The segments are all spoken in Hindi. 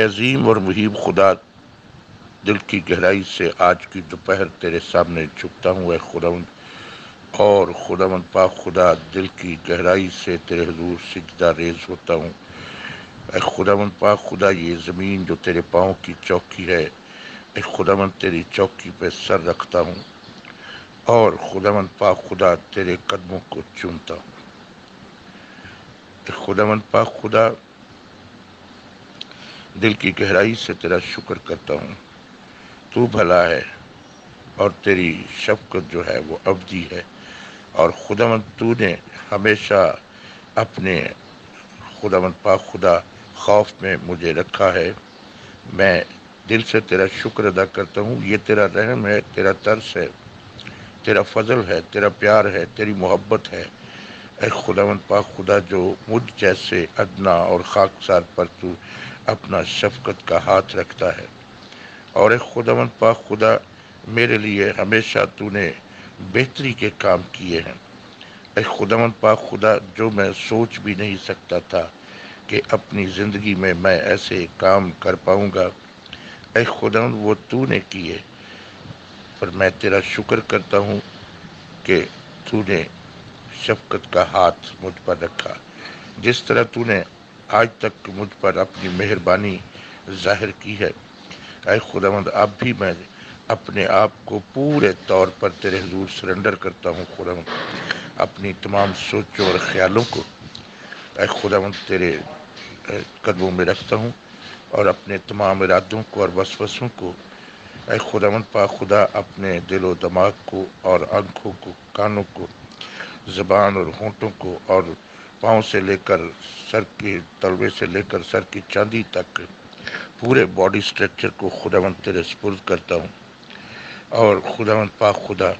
अज़ीम और मुहीब खुदा, दिल की गहराई से आज की दोपहर तेरे सामने झुकता हूँ ए खुदावंद। और खुदावंद पाक खुदा, दिल की गहराई से तेरे हुजूर सिजदा रेज़ होता हूँ ए खुदावंद पाक खुदा। ये ज़मीन जो तेरे पाँव की चौकी है ए खुदावंद, तेरी चौकी पे सर रखता हूँ और खुदावंद पाक खुदा तेरे कदमों को चूमता हूँ ए खुदावंद पाक खुदा। दिल की गहराई से तेरा शुक्र करता हूँ, तू भला है और तेरी शफ़क़त जो है वो अबदी है। और खुदावंद तू ने हमेशा अपने खुदावंद पाक खुदा खौफ में मुझे रखा है। मैं दिल से तेरा शुक्र अदा करता हूँ। ये तेरा रहम है, तेरा तरस है, तेरा फजल है, तेरा प्यार है, तेरी मोहब्बत है ए खुदावंद पाक खुदा, जो मुझ जैसे अदना और खाकसार पर तू अपना शफ़क़त का हाथ रखता है। और ए खुदावंद पाक खुदा, मेरे लिए हमेशा तूने बेहतरी के काम किए हैं ए खुदावंद पाक खुदा, जो मैं सोच भी नहीं सकता था कि अपनी ज़िंदगी में मैं ऐसे काम कर पाऊँगा ए खुदावंद, वो तूने किए। पर मैं तेरा शुक्र करता हूँ कि तूने शफ़क़त का हाथ मुझ पर रखा। जिस तरह तूने आज तक मुझ पर अपनी मेहरबानी जाहिर की है ऐ खुदावंद, अब भी मैं अपने आप को पूरे तौर पर तेरे हुजूर सरेंडर करता हूँ खुदावंद। अपनी तमाम सोचों और ख्यालों को ऐ खुदावंद तेरे कदमों में रखता हूँ और अपने तमाम इरादों को और वसवसों को ऐ खुदावंद पाक खुदा, अपने दिलो दिमाग को और आँखों को, कानों को, ज़बान और होंठों को और पाँव से लेकर सर के तलवे से लेकर सर की चांदी तक पूरे बॉडी स्ट्रक्चर को खुदावंद तेरे सुपुर्द करता हूँ। और खुदावंद पाक खुदा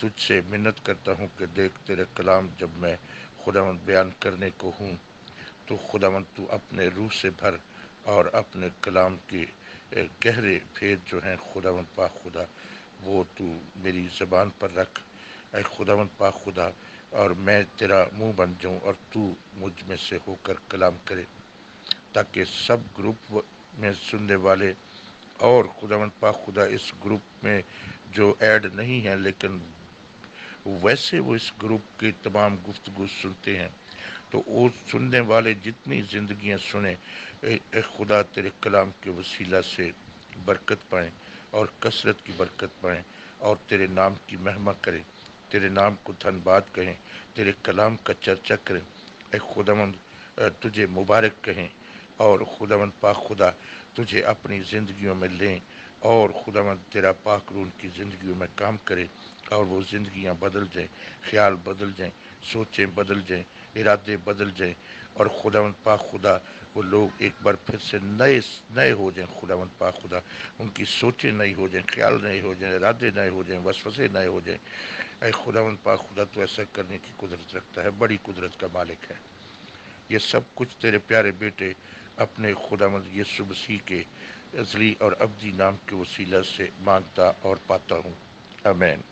तुझसे मिन्नत करता हूँ कि देख तेरे कलाम जब मैं खुदावंद बयान करने को हूँ तो खुदावंद तू अपने रूह से भर और अपने कलाम के गहरे भेद जो हैं खुदावंद पाक खुदा, वो तू मेरी ज़बान पर रख ऐ खुदावंद पाक खुदा, और मैं तेरा मुंह बन जाऊं और तू मुझ में से होकर कलाम करे, ताकि सब ग्रुप में सुनने वाले और खुदावंद पाक खुदा इस ग्रुप में जो ऐड नहीं है लेकिन वैसे वो इस ग्रुप की तमाम गुफ्तगू सुनते हैं, तो वो सुनने वाले जितनी ज़िंदगियां सुने ऐ खुदा तेरे कलाम के वसीला से बरकत पाएँ और कसरत की बरकत पाएँ और तेरे नाम की महिमा करें, तेरे नाम को धन्यवाद कहें, तेरे कलाम का चर्चा करें ऐ खुदावंद तुझे मुबारक कहें। और खुदावंद पाक खुदा तुझे अपनी ज़िंदगियों में लें और खुदावंद तेरा पाक रूह की ज़िंदगियों में काम करे और वो ज़िंदगियाँ बदल जाएं, ख्याल बदल जाएं, सोचें बदल जाएं, इरादे बदल जाएं और खुदावंद पाक खुदा वो लोग एक बार फिर से नए हो जाएं खुदावंद पाक खुदा। उनकी सोचें नई हो जाएं, ख्याल नए हो जाएं, इरादे नए हो जाएं, वसवसे नए हो जाएं ऐ खुदावंद पाक खुदा, तो ऐसा करने की कुदरत रखता है, बड़ी कुदरत का मालिक है। ये सब कुछ तेरे प्यारे बेटे अपने खुदावंद यीशु मसीह के अज़ली और अबदी नाम के वसीला से मांगता और पाता हूँ, आमीन।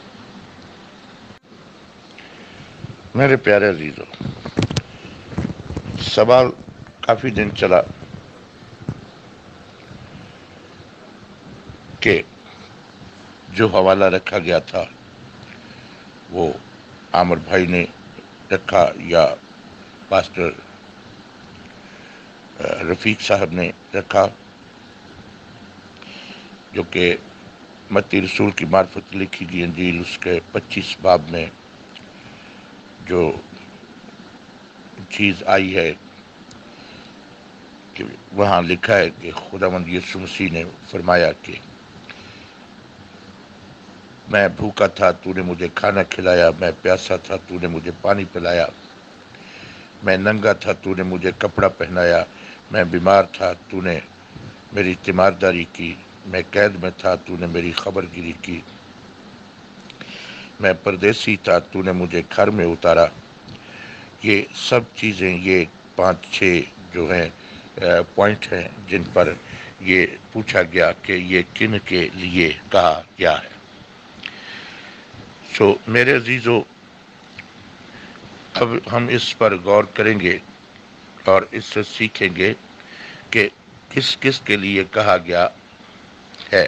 मेरे प्यारे अजीज़ो, सवाल काफ़ी दिन चला कि जो हवाला रखा गया था वो आमिर भाई ने रखा या पास्टर रफ़ीक साहब ने रखा, जो कि मत्ती रसूल की मार्फत लिखी गई इंजील उसके 25 बाब में जो चीज़ आई है कि वहाँ लिखा है कि खुदावंद यीशु मसीह ने फरमाया कि मैं भूखा था तूने मुझे खाना खिलाया, मैं प्यासा था तूने मुझे पानी पिलाया, मैं नंगा था तूने मुझे कपड़ा पहनाया, मैं बीमार था तूने मेरी तीमारदारी की, मैं कैद में था तूने मेरी खबरगिरी की, मैं परदेसी था तूने मुझे घर में उतारा। ये सब चीज़ें, ये 5-6 जो हैं पॉइंट हैं जिन पर ये पूछा गया कि ये किन के लिए कहा गया है। सो मेरे अजीज़ों, अब हम इस पर गौर करेंगे और इससे सीखेंगे कि किस किस के लिए कहा गया है।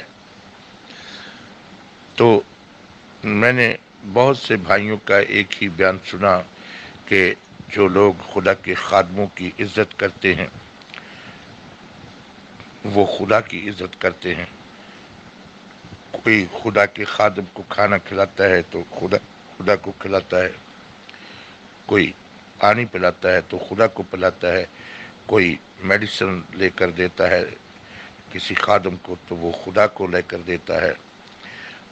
तो मैंने बहुत से भाइयों का एक ही बयान सुना कि जो लोग खुदा के खादमों की इज्जत करते हैं वो खुदा की इज्जत करते हैं। कोई खुदा के खादम को खाना खिलाता है तो खुदा को खिलाता है, कोई पानी पिलाता है तो खुदा को पिलाता है, कोई मेडिसिन लेकर देता है किसी खादम को तो वो खुदा को लेकर देता है।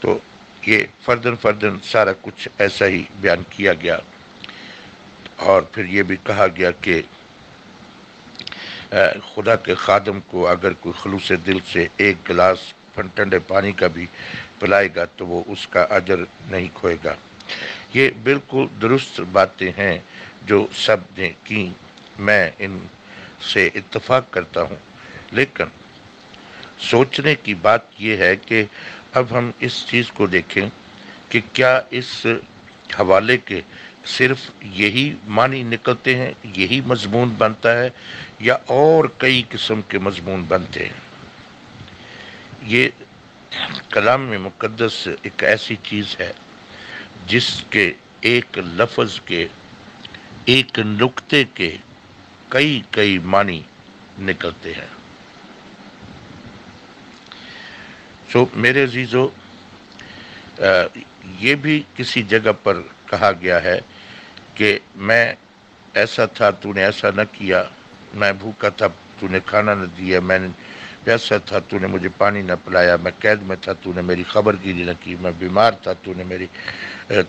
तो ये फर्दन सारा कुछ ऐसा ही बयान किया गया। और फिर ये भी कहा गया कि खुदा के खादम को अगर कोई खलूस दिल से एक गिलास ठंडे पानी का भी पिलाएगा तो वो उसका अजर नहीं खोएगा। ये बिल्कुल दुरुस्त बातें हैं जो सब ने की, मैं इन से इत्तफाक करता हूँ। लेकिन सोचने की बात यह है कि अब हम इस चीज़ को देखें कि क्या इस हवाले के सिर्फ यही मानी निकलते हैं, यही मजमून बनता है या और कई किस्म के मजमून बनते हैं। ये कलाम में मुकद्दस एक ऐसी चीज़ है जिसके एक लफ्ज़ के, एक नुक्ते के कई मानी निकलते हैं। तो मेरे अजीजों, ये भी किसी जगह पर कहा गया है कि मैं ऐसा था तूने ऐसा न किया, मैं भूखा था तूने खाना न दिया, मैंने प्यासा था तूने मुझे पानी न पिलाया, मैं कैद में था तूने मेरी खबरगिरी न की, मैं बीमार था तूने मेरी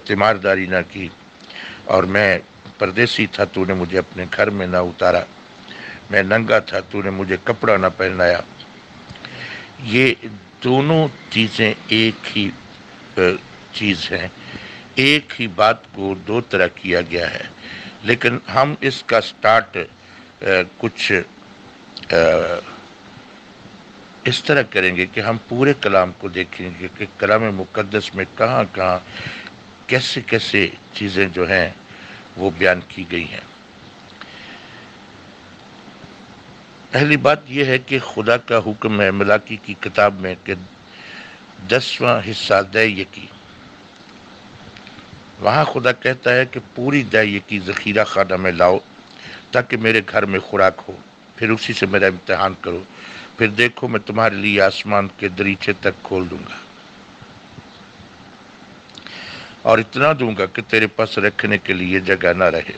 तीमारदारी न की, और मैं परदेसी था तूने मुझे अपने घर में न उतारा, मैं नंगा था तूने मुझे कपड़ा न पहनाया। ये दोनों चीज़ें एक ही चीज़ हैं, एक ही बात को दो तरह किया गया है। लेकिन हम इसका स्टार्ट कुछ इस तरह करेंगे कि हम पूरे कलाम को देखेंगे कि कलाम मुकद्दस में कहाँ कैसे कैसे चीज़ें जो हैं वो बयान की गई हैं। पहली बात यह है कि खुदा का हुक्म है मलाकी की किताब में कि 10वां हिस्सा दैयकी, वहाँ खुदा कहता है कि पूरी दैयकी ज़खीरा खाना में लाओ ताकि मेरे घर में खुराक हो, फिर उसी से मेरा इम्तहान करो, फिर देखो मैं तुम्हारे लिए आसमान के दरीचे तक खोल दूंगा और इतना दूंगा कि तेरे पास रखने के लिए जगह ना रहे।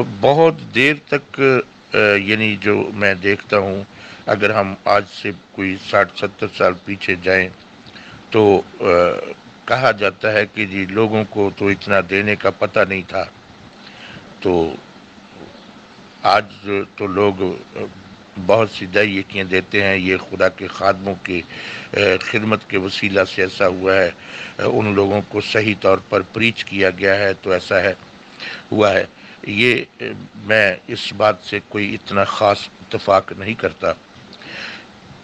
बहुत देर तक यानी जो मैं देखता हूँ, अगर हम आज से कोई 60-70 साल पीछे जाएं तो कहा जाता है कि जी लोगों को तो इतना देने का पता नहीं था, तो आज तो लोग बहुत सी दैयकियाँ देते हैं। ये खुदा के खादमों की खिदमत के वसीला से ऐसा हुआ है, उन लोगों को सही तौर पर प्रीच किया गया है तो ऐसा है हुआ है। ये मैं इस बात से कोई इतना ख़ास इत्तफाक नहीं करता।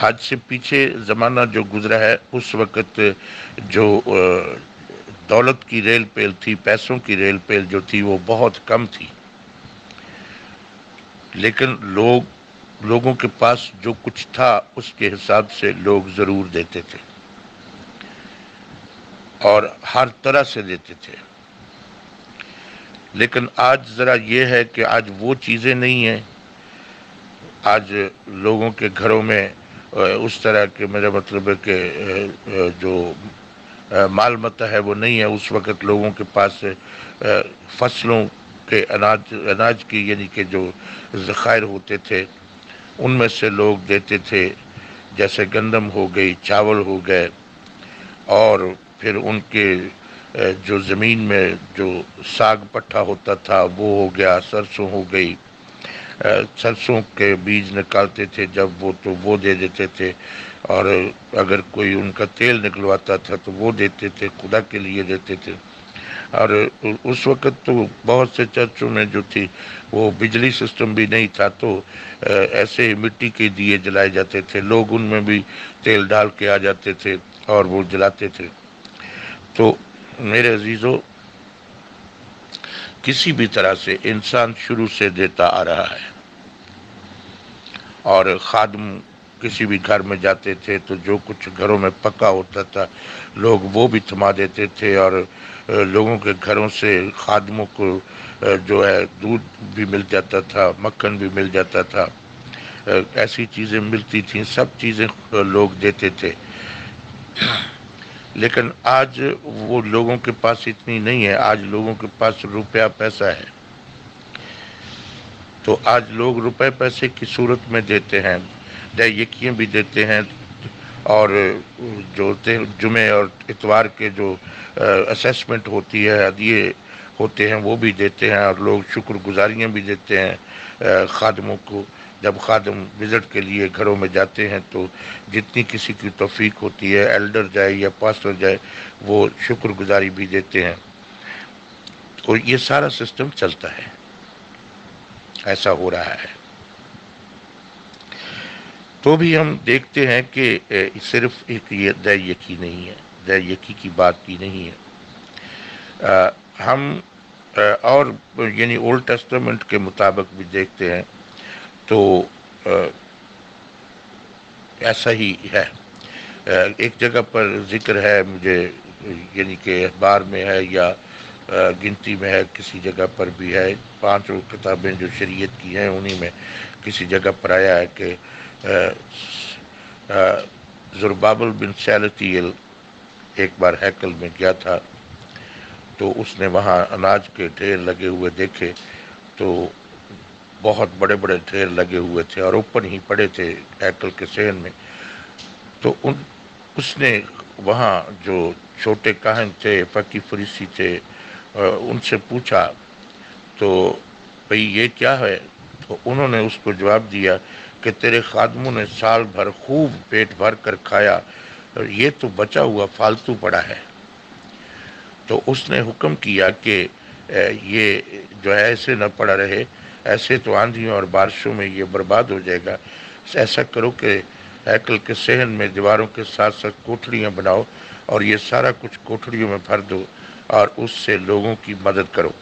आज से पीछे ज़माना जो गुजरा है उस वक़्त जो दौलत की रेल पेल थी, पैसों की रेल पेल जो थी वो बहुत कम थी, लेकिन लोगों के पास जो कुछ था उसके हिसाब से लोग ज़रूर देते थे और हर तरह से देते थे। लेकिन आज ज़रा ये है कि आज वो चीज़ें नहीं हैं, आज लोगों के घरों में उस तरह के, मेरा मतलब है कि जो माल मता है वो नहीं है। उस वक़्त लोगों के पास फसलों के अनाज की यानी कि जो ज़खायर होते थे उनमें से लोग देते थे, जैसे गंदम हो गई, चावल हो गए, और फिर उनके जो ज़मीन में जो साग पट्ठा होता था वो हो गया, सरसों हो गई, सरसों के बीज निकालते थे जब वो तो वो दे देते थे, और अगर कोई उनका तेल निकलवाता था तो वो देते थे, खुदा के लिए देते थे। और उस वक़्त तो बहुत से चर्चों में जो थी वो बिजली सिस्टम भी नहीं था, तो ऐसे मिट्टी के दिए जलाए जाते थे, लोग उनमें भी तेल डाल के आ जाते थे और वो जलाते थे। तो मेरे अजीज़ों, किसी भी तरह से इंसान शुरू से देता आ रहा है। और खादम किसी भी घर में जाते थे तो जो कुछ घरों में पका होता था लोग वो भी थमा देते थे, और लोगों के घरों से खादमों को जो है दूध भी मिल जाता था, मक्खन भी मिल जाता था, ऐसी चीज़ें मिलती थीं, सब चीज़ें लोग देते थे। लेकिन आज वो लोगों के पास इतनी नहीं है, आज लोगों के पास रुपया पैसा है, तो आज लोग रुपए पैसे की सूरत में देते हैं, यकीन भी देते हैं, और जो जुमे और इतवार के जो असेसमेंट होती है, हदिये होते हैं, वो भी देते हैं, और लोग शुक्रगुजारियाँ भी देते हैं खादमों को। जब खादम विज़िट के लिए घरों में जाते हैं तो जितनी किसी की तौफीक होती है, एल्डर जाए या पास्टर जाए, वो शुक्रगुजारी भी देते हैं। तो ये सारा सिस्टम चलता है, ऐसा हो रहा है। तो भी हम देखते हैं कि सिर्फ एक ये दैयकी नहीं है, दैयकी की बात ही नहीं है। और यानी ओल्ड टेस्टामेंट के मुताबिक भी देखते हैं तो ऐसा ही है। एक जगह पर जिक्र है, मुझे यानी कि अखबार में है या गिनती में है, किसी जगह पर भी है, 5 किताबें जो शरीयत की हैं उन्हीं में किसी जगह पर आया है कि जुरबाबल बिन सैलतियल एक बार हैकल में गया था तो उसने वहाँ अनाज के ढेर लगे हुए देखे, तो बहुत बड़े बड़े ढेर लगे हुए थे और ओपन ही पड़े थे हैकल के सहन में। तो उसने वहाँ जो छोटे काहिन थे, फकी फरीसी थे, उनसे पूछा तो भाई ये क्या है, तो उन्होंने उसको जवाब दिया कि तेरे खादमों ने साल भर खूब पेट भर कर खाया, ये तो बचा हुआ फालतू पड़ा है। तो उसने हुक्म किया कि ये जो है ऐसे न पड़ा रहे, ऐसे तो आंधियों और बारिशों में ये बर्बाद हो जाएगा, ऐसा करो कि हैकल के सहन में दीवारों के साथ साथ कोठड़ियाँ बनाओ और ये सारा कुछ कोठड़ियों में भर दो और उससे लोगों की मदद करो,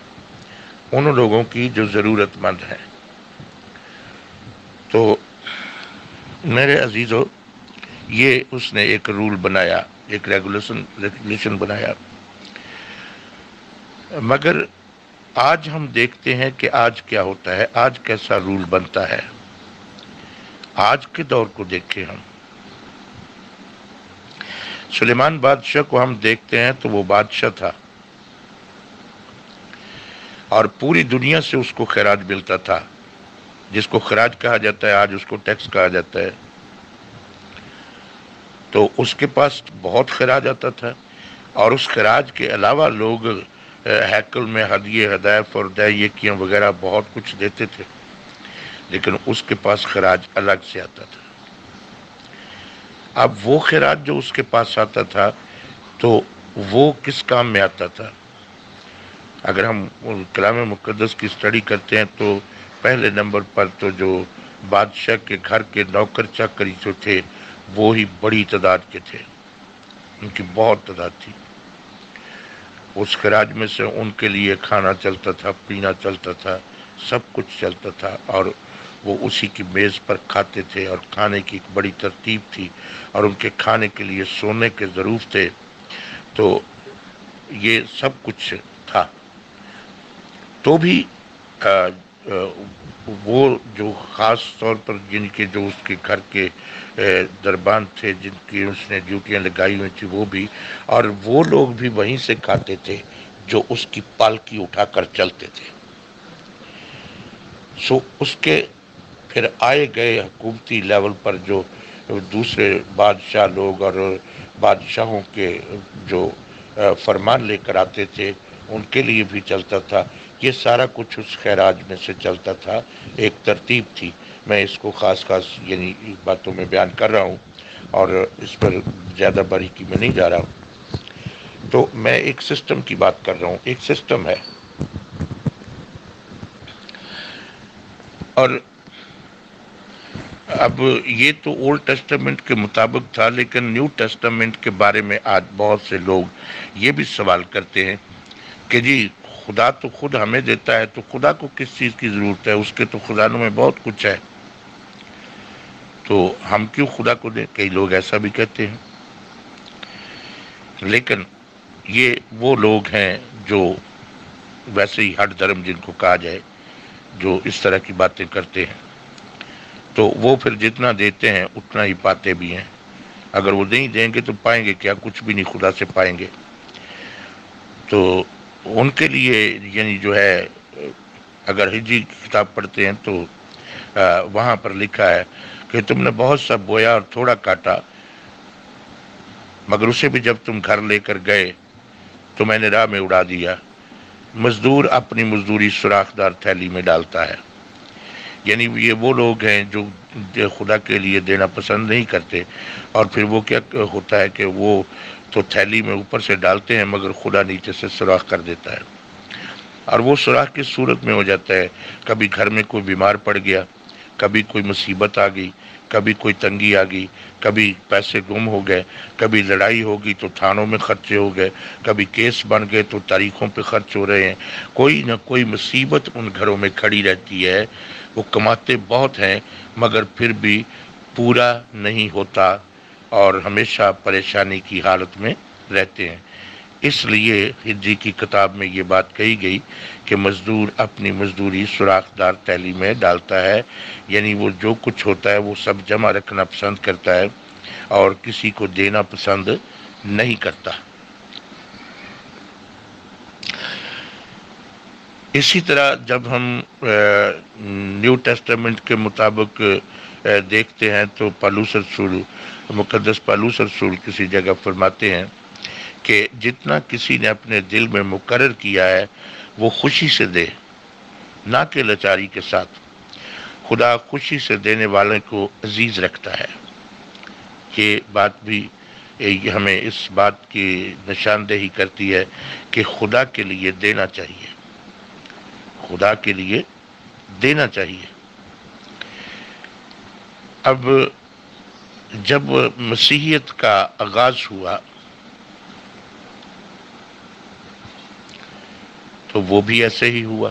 उन लोगों की जो ज़रूरतमंद हैं। तो मेरे अजीज़ों, ये उसने एक रूल बनाया, एक रेगुलेशन बनाया। मगर आज हम देखते हैं कि आज क्या होता है, आज कैसा रूल बनता है। आज के दौर को देखें, हम सुलेमान बादशाह को हम देखते हैं तो वो बादशाह था और पूरी दुनिया से उसको खैराज मिलता था, जिसको खराज कहा जाता है आज उसको टैक्स कहा जाता है। तो उसके पास बहुत खराज आता था और उस खराज के अलावा लोग हैकल में हदिये हदायफ और दैयकियाँ वगैरह बहुत कुछ देते थे, लेकिन उसके पास खराज अलग से आता था। अब वो खराज जो उसके पास आता था तो वो किस काम में आता था? अगर हम कलाम मुकद्दस की स्टडी करते हैं तो पहले नंबर पर तो जो बादशाह के घर के नौकर चाकरी जो थे वो ही बड़ी तादाद के थे, उनकी बहुत तादाद थी। उस खराज में से उनके लिए खाना चलता था, पीना चलता था, सब कुछ चलता था और वो उसी की मेज़ पर खाते थे और खाने की एक बड़ी तरतीब थी और उनके खाने के लिए सोने के ज़रूरत थे। तो ये सब कुछ था। तो भी वो जो ख़ास तौर पर जिनके जो उसके घर के दरबान थे, जिनकी उसने ड्यूटियाँ लगाई हुई थी, वो भी और वो लोग भी वहीं से खाते थे जो उसकी पालकी उठाकर चलते थे। सो उसके फिर आए गए हुकूमती लेवल पर जो दूसरे बादशाह लोग और बादशाहों के जो फरमान लेकर आते थे उनके लिए भी चलता था। ये सारा कुछ उस खैराज में से चलता था, एक तरतीब थी। मैं इसको ख़ास यानी बातों में बयान कर रहा हूँ और इस पर ज़्यादा बारीकी में नहीं जा रहा हूँ। तो मैं एक सिस्टम की बात कर रहा हूँ, एक सिस्टम है। और अब ये तो ओल्ड टेस्टामेंट के मुताबिक था, लेकिन न्यू टेस्टामेंट के बारे में आज बहुत से लोग ये भी सवाल करते हैं कि जी खुदा तो खुद हमें देता है, तो खुदा को किस चीज़ की ज़रूरत है, उसके तो ख़जानों में बहुत कुछ है। तो हम क्यों खुदा को दें? कई लोग ऐसा भी कहते हैं, लेकिन ये वो लोग हैं जो वैसे ही हट धर्म जिनको कहा जाए, जो इस तरह की बातें करते हैं, तो वो फिर जितना देते हैं उतना ही पाते भी हैं। अगर वो नहीं देंगे तो पाएंगे क्या? कुछ भी नहीं खुदा से पाएंगे। तो उनके लिए यानी जो है, अगर हिज्जी किताब पढ़ते हैं तो वहाँ पर लिखा है कि तुमने बहुत सा बोया और थोड़ा काटा, मगर उसे भी जब तुम घर लेकर गए तो मैंने राह में उड़ा दिया। मजदूर अपनी मजदूरी सुराखदार थैली में डालता है। यानी ये वो लोग हैं जो खुदा के लिए देना पसंद नहीं करते, और फिर वो क्या होता है कि वो तो थैली में ऊपर से डालते हैं मगर खुदा नीचे से सुराख कर देता है, और वो सुराख की सूरत में हो जाता है। कभी घर में कोई बीमार पड़ गया, कभी कोई मुसीबत आ गई, कभी कोई तंगी आ गई, कभी पैसे गुम हो गए, कभी लड़ाई होगी तो थानों में खर्चे हो गए, कभी केस बन गए तो तारीखों पे खर्च हो रहे हैं। कोई ना कोई मुसीबत उन घरों में खड़ी रहती है। वो कमाते बहुत हैं मगर फिर भी पूरा नहीं होता और हमेशा परेशानी की हालत में रहते हैं। इसलिए हिज्जी की किताब में ये बात कही गई कि मज़दूर अपनी मजदूरी सुराखदार थैली में डालता है, यानी वो जो कुछ होता है वो सब जमा रखना पसंद करता है और किसी को देना पसंद नहीं करता। इसी तरह जब हम न्यू टेस्टामेंट के मुताबिक देखते हैं तो पौलुस रसूल, मुकद्दस पौलुस रसूल किसी जगह फरमाते हैं कि जितना किसी ने अपने दिल में मुकर्रर किया है वो खुशी से दे, ना कि लाचारी के साथ। खुदा खुशी से देने वाले को अजीज़ रखता है। ये बात भी हमें इस बात की निशानदेही करती है कि खुदा के लिए देना चाहिए, खुदा के लिए देना चाहिए। अब जब मसीहियत का आगाज़ हुआ तो वो भी ऐसे ही हुआ।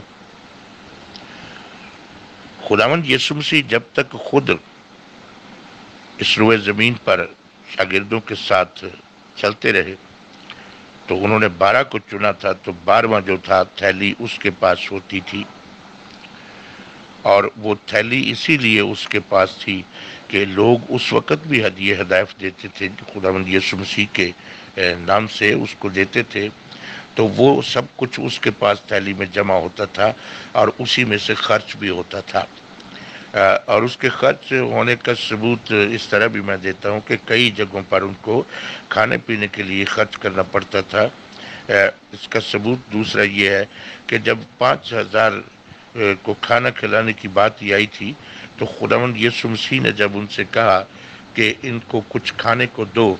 खुदावंद यीशु मसीह जब तक खुद इस रोए ज़मीन पर शागिर्दों के साथ चलते रहे तो उन्होंने 12 को चुना था, तो 12वां जो था थैली उसके पास होती थी, और वो थैली इसीलिए उसके पास थी कि लोग उस वक़्त भी हदिये हदायफ देते थे, खुदावंद यीशु मसीह के नाम से उसको देते थे, तो वो सब कुछ उसके पास थैली में जमा होता था और उसी में से खर्च भी होता था। और उसके खर्च होने का सबूत इस तरह भी मैं देता हूँ कि कई जगहों पर उनको खाने पीने के लिए खर्च करना पड़ता था। इसका सबूत दूसरा ये है कि जब 5000 को खाना खिलाने की बात ये आई थी तो खुदावंद यीशु मसीह ने जब उनसे कहा कि इनको कुछ खाने को दो,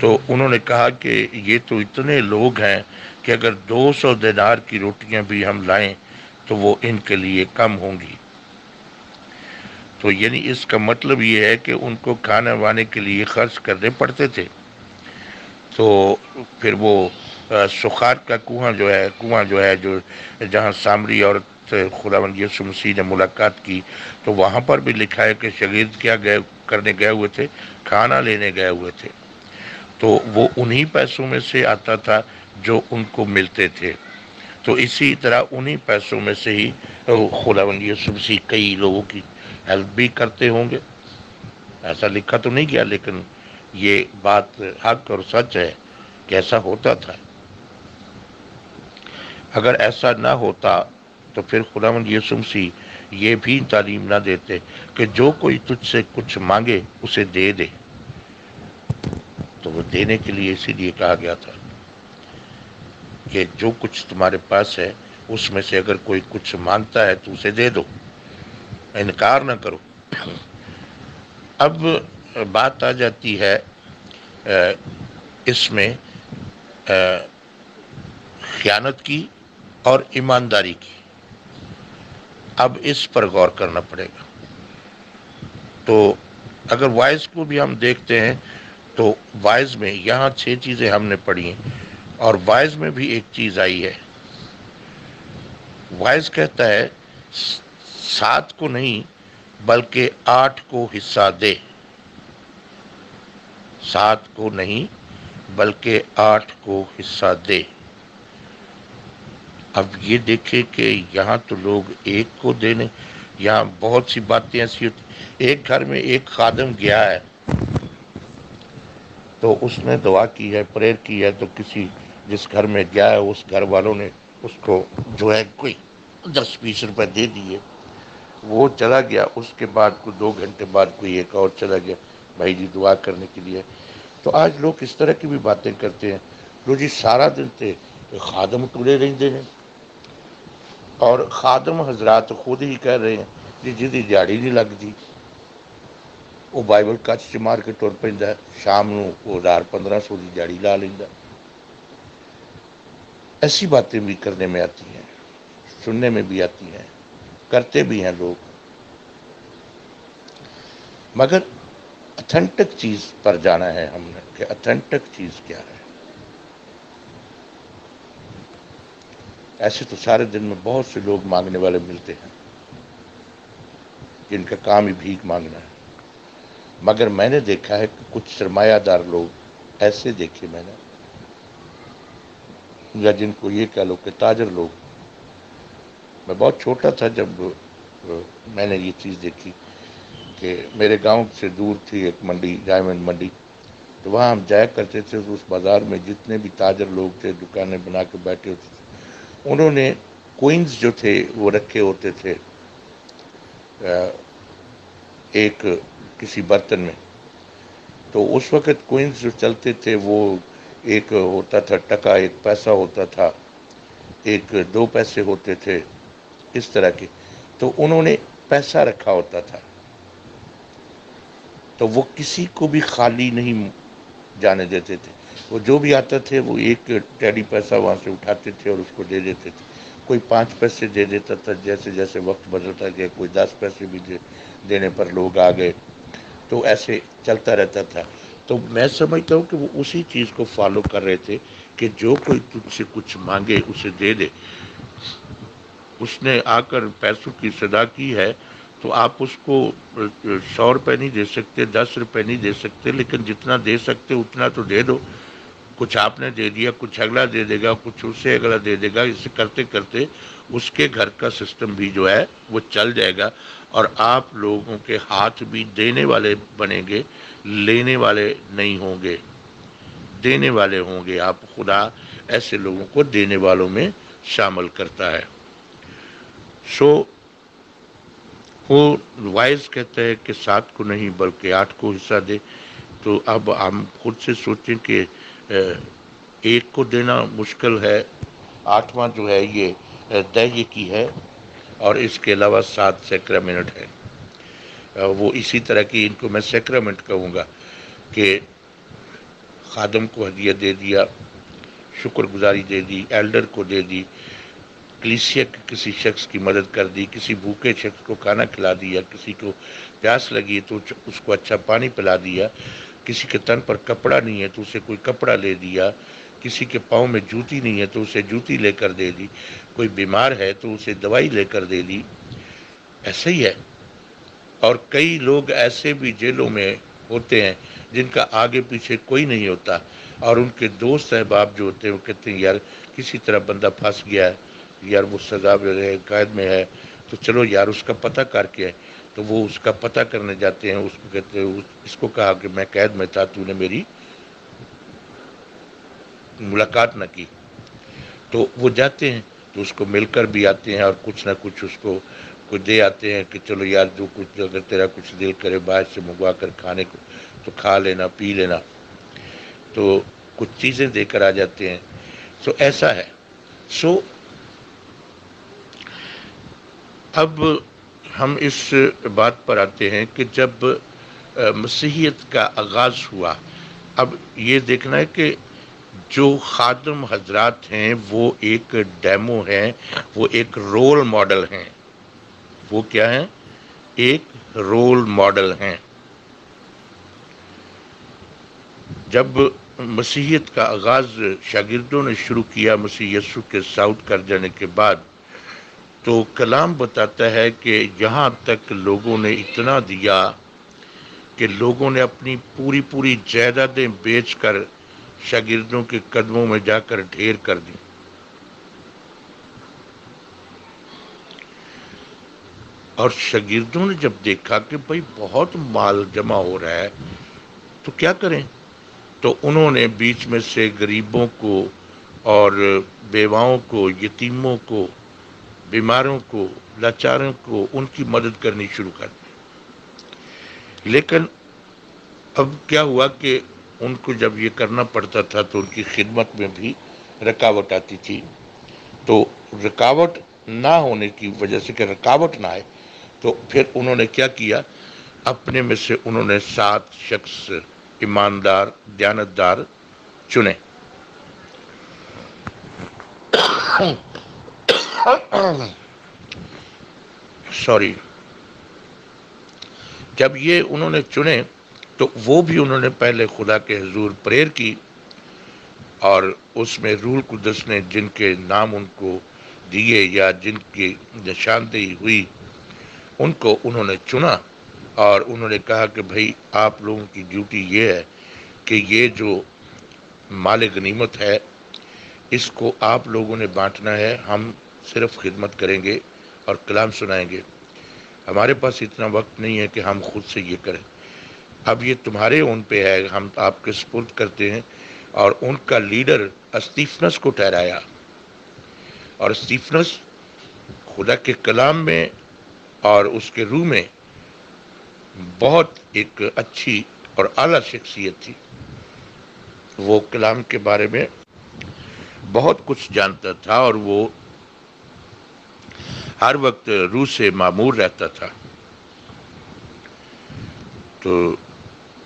तो उन्होंने कहा कि ये तो इतने लोग हैं कि अगर 200 दिनार की रोटियां भी हम लाएं तो वो इनके लिए कम होंगी। तो यानी इसका मतलब ये है कि उनको खाना वाने के लिए खर्च करने पड़ते थे। तो फिर वो सुखार का कुआं जो है जो जहाँ सामरी औरत खुदावंद यीशु मसीह ने मुलाकात की, तो वहाँ पर भी लिखा है कि शागिर्द क्या करने गए हुए थे? खाना लेने गए हुए थे। तो वो उन्हीं पैसों में से आता था जो उनको मिलते थे। तो इसी तरह उन्हीं पैसों में से ही खुदावंद यीशु मसीह कई लोगों की हेल्प भी करते होंगे। ऐसा लिखा तो नहीं गया, लेकिन ये बात हक और सच है कि ऐसा होता था। अगर ऐसा ना होता तो फिर खुदावंद यीशु मसीह ये भी तालीम ना देते कि जो कोई तुझसे कुछ मांगे उसे दे दे। तो वो देने के लिए इसीलिए कहा गया था कि जो कुछ तुम्हारे पास है उसमें से अगर कोई कुछ मांगता है तो उसे दे दो, इनकार ना करो। अब बात आ जाती है इसमें ख़यानत की और ईमानदारी की। अब इस पर गौर करना पड़ेगा। तो अगर वाइज को भी हम देखते हैं तो वाइज में यहाँ 6 चीज़ें हमने पढ़ी हैं, और वाइज में भी एक चीज़ आई है। वाइज कहता है 7 को नहीं बल्कि 8 को हिस्सा दे, 7 को नहीं बल्कि 8 को हिस्सा दे। अब ये देखें कि यहाँ तो लोग एक को देने, यहाँ बहुत सी बातें ऐसी होती। एक घर में एक खादम गया है तो उसने दुआ की है, प्रेयर की है, तो किसी जिस घर में गया है उस घर वालों ने उसको जो है कोई 10-20 रुपए दे दिए, वो चला गया। उसके बाद को 2 घंटे बाद कोई एक और चला गया, भाई जी दुआ करने के लिए। तो आज लोग इस तरह की भी बातें करते हैं। लो जी सारा दिन थे खादम टुरे रहते हैं और खादम हजरात खुद ही कह रहे हैं जी जिंदी दिहाड़ी नहीं लगती, वो बाइबल कच्च च मार के तुर पैंदा, शाम नूं वो 1000-1500 की दिहाड़ी ला लेंदा। ऐसी बातें भी करने में आती हैं, सुनने में भी आती हैं, करते भी हैं लोग। मगर ऑथेंटिक चीज़ पर जाना है हमने कि ऑथेंटिक चीज़ क्या है। ऐसे तो सारे दिन में बहुत से लोग मांगने वाले मिलते हैं जिनका काम ही भीख मांगना है, मगर मैंने देखा है कि कुछ सरमायादार लोग ऐसे देखे मैंने, या जिनको ये कह लो कि ताजर लोग। मैं बहुत छोटा था जब मैंने ये चीज़ देखी कि मेरे गांव से दूर थी एक मंडी, डायमंड मंडी, तो वहाँ हम जाया करते थे। तो उस बाज़ार में जितने भी ताजर लोग थे, दुकानें बना के बैठे होते थे, उन्होंने कोइंस जो थे वो रखे होते थे एक किसी बर्तन में। तो उस वक़्त कोइंस जो चलते थे वो एक होता था टका, एक पैसा होता था, एक 2 पैसे होते थे, इस तरह के। तो उन्होंने पैसा रखा होता था, तो वो किसी को भी खाली नहीं जाने देते थे। वो जो भी आता थे वो एक टैडी पैसा वहाँ से उठाते थे और उसको दे देते थे। कोई 5 पैसे दे देता था, जैसे जैसे वक्त बदलता गया कोई 10 पैसे भी देने पर लोग आ गए, तो ऐसे चलता रहता था। तो मैं समझता हूँ कि वो उसी चीज़ को फॉलो कर रहे थे कि जो कोई तुझसे कुछ मांगे उसे दे दे। उसने आकर पैसों की सदा की है तो आप उसको 100 रुपये नहीं दे सकते, 10 रुपये नहीं दे सकते, लेकिन जितना दे सकते उतना तो दे दो। कुछ आपने दे दिया, कुछ अगला दे देगा, कुछ उससे अगला दे देगा। इसे करते करते उसके घर का सिस्टम भी जो है वो चल जाएगा और आप लोगों के हाथ भी देने वाले बनेंगे, लेने वाले नहीं होंगे, देने वाले होंगे। आप खुदा ऐसे लोगों को देने वालों में शामिल करता है। वो वाइज कहता है कि 7 को नहीं बल्कि 8 को हिस्सा दे। तो अब हम खुद से सोचें कि 1 को देना मुश्किल है, 8वां जो है ये दैहिक की है और इसके अलावा 7 सैक्रामेंट है। वो इसी तरह की, इनको मैं सैक्रामेंट कहूँगा कि खादम को हदिया दे दिया, शुक्रगुजारी दे दी, एल्डर को दे दी, कलीसिया के किसी शख्स की मदद कर दी, किसी भूखे शख्स को खाना खिला दिया, किसी को प्यास लगी तो उसको अच्छा पानी पिला दिया, किसी के तन पर कपड़ा नहीं है तो उसे कोई कपड़ा ले दिया, किसी के पाँव में जूती नहीं है तो उसे जूती लेकर दे दी, कोई बीमार है तो उसे दवाई लेकर दे दी। ऐसे ही है। और कई लोग ऐसे भी जेलों में होते हैं जिनका आगे पीछे कोई नहीं होता और उनके दोस्त अहबाब जो होते हैं वो कहते हैं यार किसी तरह बंदा फंस गया है, यार वो सजा है, कैद में है, तो चलो यार उसका पता करके है। तो वो उसका पता करने जाते हैं, उसको कहते हैं इसको कहा कि मैं कैद में था, तूने मेरी मुलाकात ना की। तो वो जाते हैं तो उसको मिलकर भी आते हैं और कुछ ना कुछ उसको कुछ दे आते हैं कि चलो यार जो कुछ अगर तेरा कुछ दिल करे बाहर से मंगवा कर खाने को तो खा लेना, पी लेना। तो कुछ चीज़ें देकर आ जाते हैं। सो ऐसा है। सो अब हम इस बात पर आते हैं कि जब मसीहियत का आगाज़ हुआ, अब ये देखना है कि जो खादम हजरात हैं वो एक डेमो हैं, वो एक रोल मॉडल हैं। वो क्या हैं? एक रोल मॉडल हैं। जब मसीहियत का आगाज़ शागिर्दों ने शुरू किया मसीह यीशु के साउथ कर जाने के बाद, तो कलाम बताता है कि यहाँ तक लोगों ने इतना दिया कि लोगों ने अपनी पूरी पूरी जायदादें बेचकर शागिर्दों के कदमों में जाकर ढेर कर दी। और शागिर्दों ने जब देखा कि भाई बहुत माल जमा हो रहा है तो क्या करें, तो उन्होंने बीच में से गरीबों को और बेवाओं को, यतीमों को, बीमारों को, लाचारों को उनकी मदद करनी शुरू कर दी। लेकिन अब क्या हुआ कि उनको जब ये करना पड़ता था तो उनकी खिदमत में भी रुकावट आती थी। तो रुकावट ना होने की वजह से कि रुकावट ना आए तो फिर उन्होंने क्या किया, अपने में से उन्होंने 7 शख्स ईमानदार दयानतदार चुने। सॉरी, जब ये उन्होंने चुने तो वो भी उन्होंने पहले खुदा के हजूर प्रेयर की और उसमें रूल कुदस ने जिनके नाम उनको दिए या जिनकी निशानदेही हुई उनको उन्होंने चुना और उन्होंने कहा कि भाई आप लोगों की ड्यूटी ये है कि ये जो माल गनीमत है इसको आप लोगों ने बांटना है, हम सिर्फ खिदमत करेंगे और कलाम सुनाएंगे, हमारे पास इतना वक्त नहीं है कि हम खुद से ये करें। अब ये तुम्हारे उन पे है, हम आपके सपुर्द करते हैं। और उनका लीडर स्टीफनस को ठहराया और स्टीफनस खुदा के कलाम में और उसके रूह में बहुत एक अच्छी और आला शख्सियत थी। वो कलाम के बारे में बहुत कुछ जानता था और वो हर वक्त रूह से मामूर रहता था। तो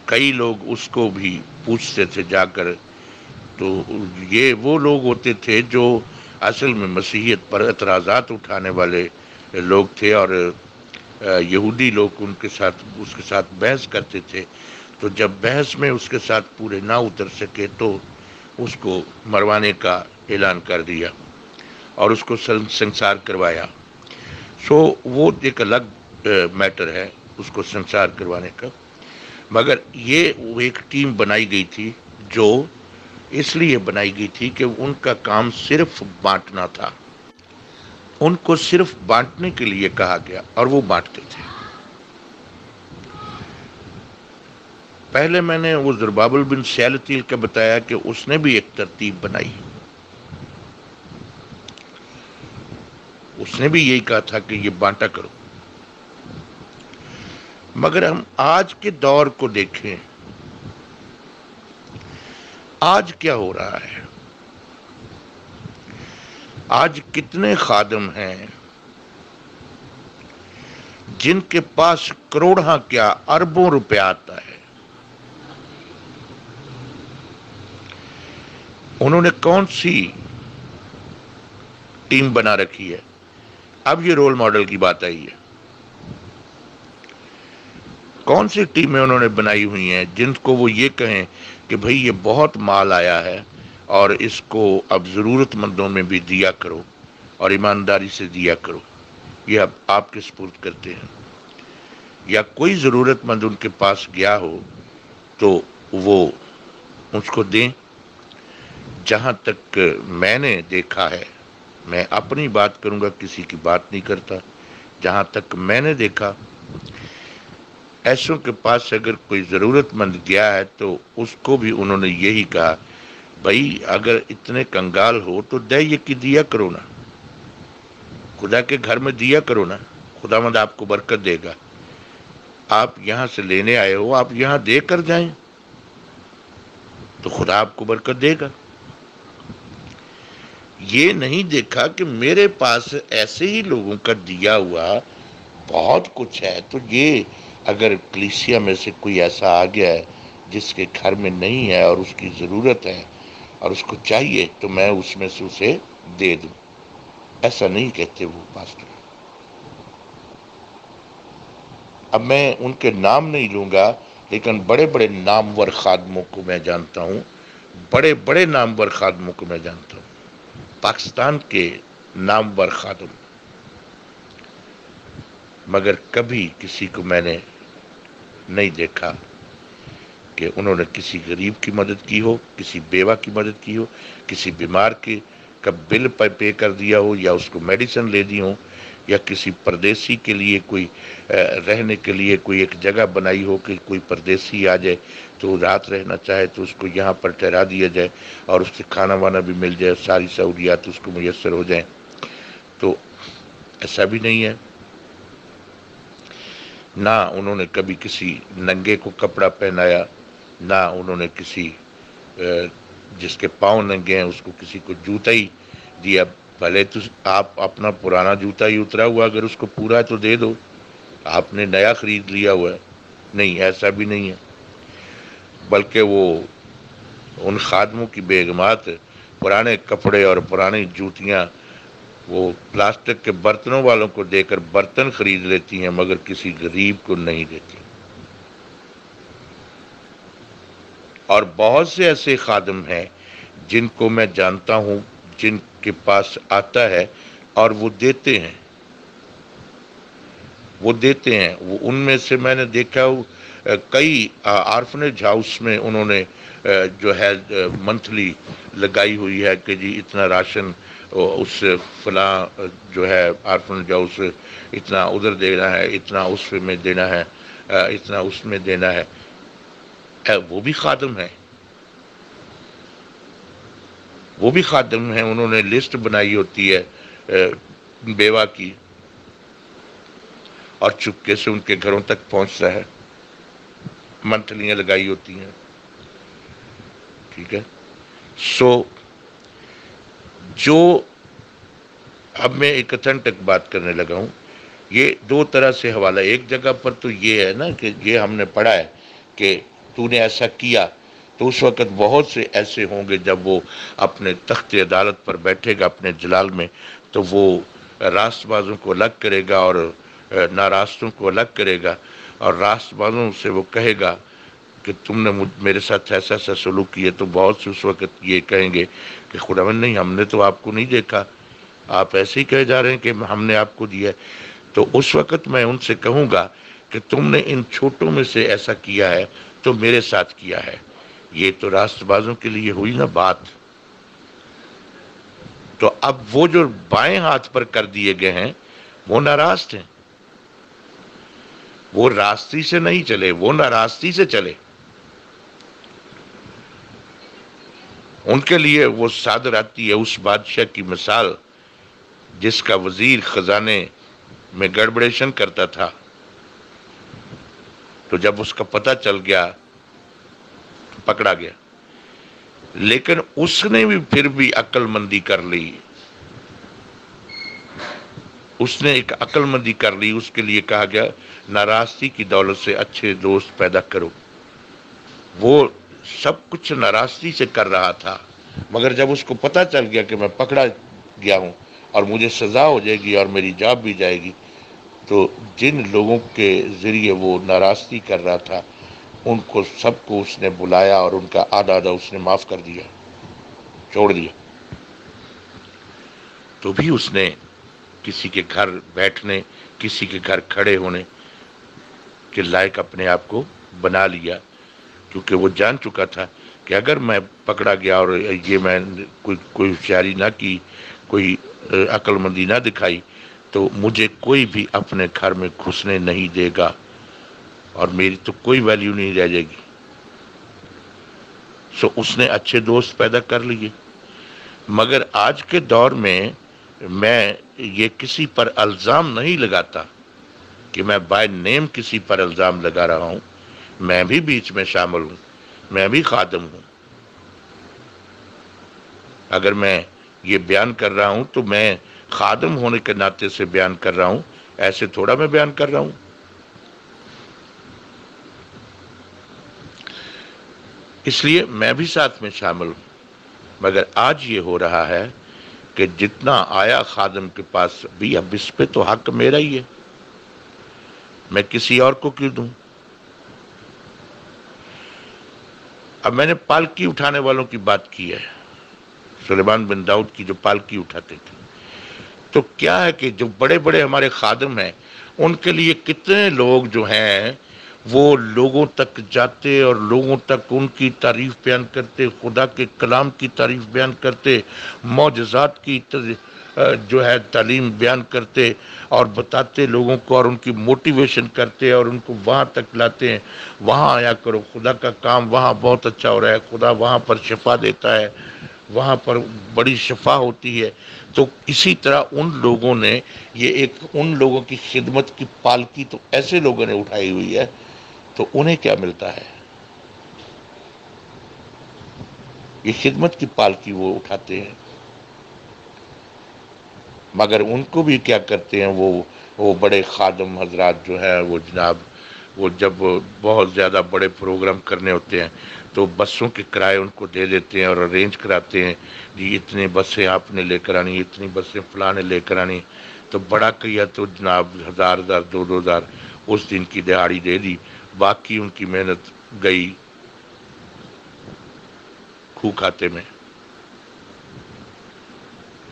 कई लोग उसको भी पूछते थे जाकर, तो ये वो लोग होते थे जो असल में मसीहियत पर एतराज़ात उठाने वाले लोग थे और यहूदी लोग उनके साथ उसके साथ बहस करते थे। तो जब बहस में उसके साथ पूरे ना उतर सके तो उसको मरवाने का ऐलान कर दिया और उसको संसार करवाया। सो वो एक अलग मैटर है उसको संसार करवाने का, मगर ये एक टीम बनाई गई थी जो इसलिए बनाई गई थी कि उनका काम सिर्फ बांटना था। उनको सिर्फ बांटने के लिए कहा गया और वो बांटते थे। पहले मैंने वो ज़रुब्बाबेल बिन सयालतील का बताया कि उसने भी एक तरतीब बनाई, उसने भी यही कहा था कि ये बांटा करो। मगर हम आज के दौर को देखें, आज क्या हो रहा है, आज कितने खादम हैं जिनके पास करोड़ों क्या अरबों रुपया आता है। उन्होंने कौन सी टीम बना रखी है? अब ये रोल मॉडल की बात आई है, कौन सी टीमें उन्होंने बनाई हुई हैं जिनको वो ये कहें कि भाई ये बहुत माल आया है और इसको अब ज़रूरतमंदों में भी दिया करो और ईमानदारी से दिया करो, ये अब आपके सपुर्द करते हैं। या कोई ज़रूरतमंद उनके पास गया हो तो वो उसको दें। जहाँ तक मैंने देखा है, मैं अपनी बात करूँगा, किसी की बात नहीं करता, जहाँ तक मैंने देखा ऐसों के पास अगर कोई ज़रूरतमंद गया है तो उसको भी उन्होंने यही कहा, भाई अगर इतने कंगाल हो तो दया की दिया करो ना, खुदा के घर में दिया करो ना, खुदावंद आपको बरकत देगा। आप यहाँ से लेने आए हो, आप यहाँ दे कर जाएं तो खुदा आपको बरकत देगा। ये नहीं देखा कि मेरे पास ऐसे ही लोगों का दिया हुआ बहुत कुछ है, तो ये अगर कलीसिया में से कोई ऐसा आ गया है जिसके घर में नहीं है और उसकी ज़रूरत है और उसको चाहिए तो मैं उसमें से उसे दे दूं, ऐसा नहीं कहते वो पास्टर। अब मैं उनके नाम नहीं लूँगा, लेकिन बड़े बड़े नामवर खादमों को मैं जानता हूँ, बड़े बड़े नामवर खादमों को मैं जानता हूँ, पाकिस्तान के नामवर खादम मगर कभी किसी को मैंने नहीं देखा कि उन्होंने किसी गरीब की मदद की हो, किसी बेवा की मदद की हो, किसी बीमार के का बिल पे कर दिया हो या उसको मेडिसिन ले दी हो, या किसी परदेसी के लिए कोई रहने के लिए कोई एक जगह बनाई हो कि कोई परदेसी आ जाए तो रात रहना चाहे तो उसको यहाँ पर ठहरा दिया जाए और उससे खाना वाना भी मिल जाए, सारी सहूलियात उसको मुयस्सर हो जाए। तो ऐसा भी नहीं है ना, उन्होंने कभी किसी नंगे को कपड़ा पहनाया, ना उन्होंने किसी जिसके पाँव नंगे हैं उसको किसी को जूता ही दिया। भले तो आप अपना पुराना जूता ही उतरा हुआ अगर उसको पूरा है तो दे दो, आपने नया ख़रीद लिया हुआ है। नहीं, ऐसा भी नहीं है। बल्कि वो उन खादमों की बेगमात पुराने कपड़े और पुरानी जूतियाँ वो प्लास्टिक के बर्तनों वालों को देकर बर्तन खरीद लेती हैं मगर किसी गरीब को नहीं देती। और बहुत से ऐसे खादम हैं जिनको मैं जानता हूँ, जिनके पास आता है और वो देते हैं, वो देते हैं। वो उनमें से मैंने देखा कई ऑर्फनेज हाउस में उन्होंने जो है मंथली लगाई हुई है कि जी इतना राशन उस फलां जो है ऑर्फनेज हाउस इतना उधर देना है, इतना उसमें देना है, इतना उसमें देना है। वो भी खादम है, वो भी खादम हैं। उन्होंने लिस्ट बनाई होती है बेवा की और चुपके से उनके घरों तक पहुंचता है, मंथलियाँ लगाई होती हैं। ठीक है। सो जो अब मैं इकथन तक बात करने लगा हूँ, ये दो तरह से हवाला। एक जगह पर तो ये है ना कि ये हमने पढ़ा है कि तूने ऐसा किया, तो उस वक़्त बहुत से ऐसे होंगे जब वो अपने तख्त अदालत पर बैठेगा अपने जलाल में, तो वो रास्तबाजों को अलग करेगा और नारास्तों को अलग करेगा और रास्तबाजों से वो कहेगा कि तुमने मेरे साथ ऐसा ऐसा सलूक किया। तो बहुत से उस वक़्त ये कहेंगे कि खुदावन नहीं, हमने तो आपको नहीं देखा, आप ऐसे ही कहे जा रहे हैं कि हमने आपको दिया। तो उस वक़्त मैं उनसे कहूँगा कि तुमने इन छोटों में से ऐसा किया है तो मेरे साथ किया है। ये तो रास्तबाजों के लिए हुई ना बात। तो अब वो जो बाएं हाथ पर कर दिए गए हैं वो नाराज हैं, वो रास्ती से नहीं चले, वो नाराजगी से चले। उनके लिए वो सादर आती है उस बादशाह की मिसाल जिसका वजीर खजाने में गड़बड़ेशन करता था। तो जब उसका पता चल गया तो पकड़ा गया, लेकिन उसने भी फिर भी अक्लमंदी कर ली, उसने एक अक्लमंदी कर ली। उसके लिए कहा गया नाराजगी की दौलत से अच्छे दोस्त पैदा करो। वो सब कुछ नाराजगी से कर रहा था, मगर जब उसको पता चल गया कि मैं पकड़ा गया हूँ और मुझे सज़ा हो जाएगी और मेरी जॉब भी जाएगी, तो जिन लोगों के ज़रिए वो नाराज़गी कर रहा था उनको सबको उसने बुलाया और उनका आधा आधा उसने माफ़ कर दिया, छोड़ दिया। तो भी उसने किसी के घर बैठने, किसी के घर खड़े होने के लायक अपने आप को बना लिया, क्योंकि वो जान चुका था कि अगर मैं पकड़ा गया और ये मैं कोई होशियारी ना की, कोई अक्लमंदी ना दिखाई, तो मुझे कोई भी अपने घर में घुसने नहीं देगा और मेरी तो कोई वैल्यू नहीं रह जाएगी। सो उसने अच्छे दोस्त पैदा कर लिए। मगर आज के दौर में मैं ये किसी पर इल्ज़ाम नहीं लगाता कि मैं बाय नेम किसी पर इल्ज़ाम लगा रहा हूँ। मैं भी बीच में शामिल हूँ, मैं भी खादम हूँ। अगर मैं ये बयान कर रहा हूँ तो मैं खादम होने के नाते से बयान कर रहा हूं, ऐसे थोड़ा मैं बयान कर रहा हूं। इसलिए मैं भी साथ में शामिल हूं। मगर आज ये हो रहा है कि जितना आया खादम के पास भी, अब इस पे तो हक मेरा ही है, मैं किसी और को क्यों दूं। अब मैंने पालकी उठाने वालों की बात की है, सुलेमान बिन दाऊद की जो पालकी उठाते थे। तो क्या है कि जो बड़े बड़े हमारे खादम हैं उनके लिए कितने लोग जो हैं वो लोगों तक जाते और लोगों तक उनकी तारीफ़ बयान करते, खुदा के कलाम की तारीफ़ बयान करते, मौजज़ात की जो है तालीम बयान करते और बताते लोगों को और उनकी मोटिवेशन करते और उनको वहाँ तक लाते हैं। वहाँ आया करो, खुदा का काम वहाँ बहुत अच्छा हो रहा है, खुदा वहाँ पर शफा देता है, वहाँ पर बड़ी शफा होती है। तो इसी तरह उन लोगों ने ये एक उन लोगों की खिदमत की पालकी तो ऐसे लोगों ने उठाई हुई है, तो उन्हें क्या मिलता है? ये खिदमत की पालकी वो उठाते हैं, मगर उनको भी क्या करते हैं वो बड़े खादम हजरात जो है वो जनाब वो जब बहुत ज़्यादा बड़े प्रोग्राम करने होते हैं तो बसों के किराए उनको दे देते हैं और अरेंज कराते हैं, जी इतनी बसें आपने लेकर आनी, इतनी बसें फलाने लेकर आनी। तो बड़ा किया तो जनाब 1000 2000 उस दिन की दिहाड़ी दे दी, बाकी उनकी मेहनत गई खू खाते में।